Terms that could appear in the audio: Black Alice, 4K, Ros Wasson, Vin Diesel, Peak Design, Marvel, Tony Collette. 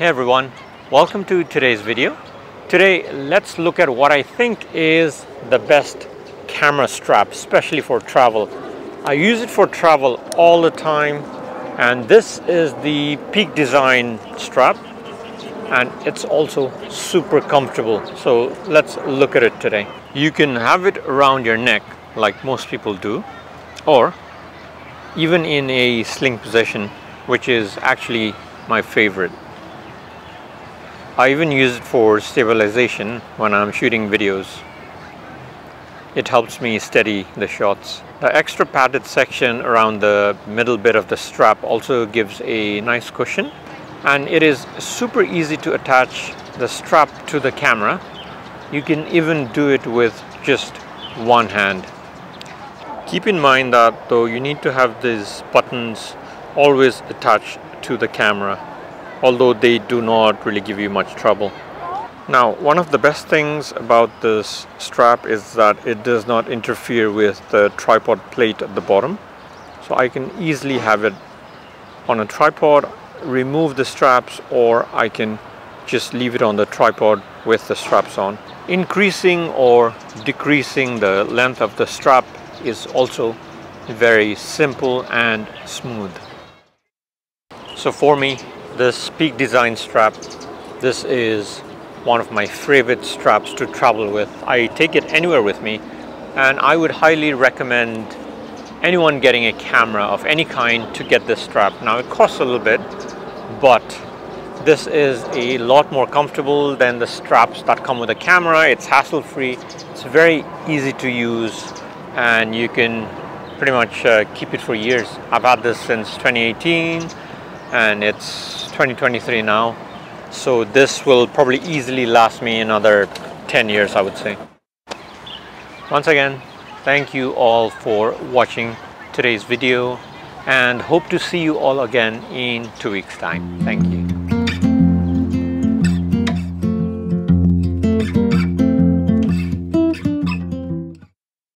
Hey everyone, welcome to today's video. Today let's look at what I think is the best camera strap, especially for travel. I use it for travel all the time, and this is the Peak Design strap, and it's also super comfortable. So let's look at it today. You can have it around your neck like most people do, or even in a sling position, which is actually my favorite. I even use it for stabilization when I'm shooting videos. It helps me steady the shots. The extra padded section around the middle bit of the strap also gives a nice cushion, and it is super easy to attach the strap to the camera. You can even do it with just one hand. Keep in mind that though you need to have these buttons always attached to the camera, although they do not really give you much trouble. Now, one of the best things about this strap is that it does not interfere with the tripod plate at the bottom. So I can easily have it on a tripod, remove the straps, or I can just leave it on the tripod with the straps on. Increasing or decreasing the length of the strap is also very simple and smooth. So for me, this Peak Design strap, this is one of my favorite straps to travel with. I take it anywhere with me, and I would highly recommend anyone getting a camera of any kind to get this strap. Now, it costs a little bit, but this is a lot more comfortable than the straps that come with a camera. It's hassle-free, it's very easy to use, and you can pretty much keep it for years. I've had this since 2018, and it's 2023 now, so this will probably easily last me another 10 years, I would say. Once again, thank you all for watching today's video, and hope to see you all again in 2 weeks' time. Thank you.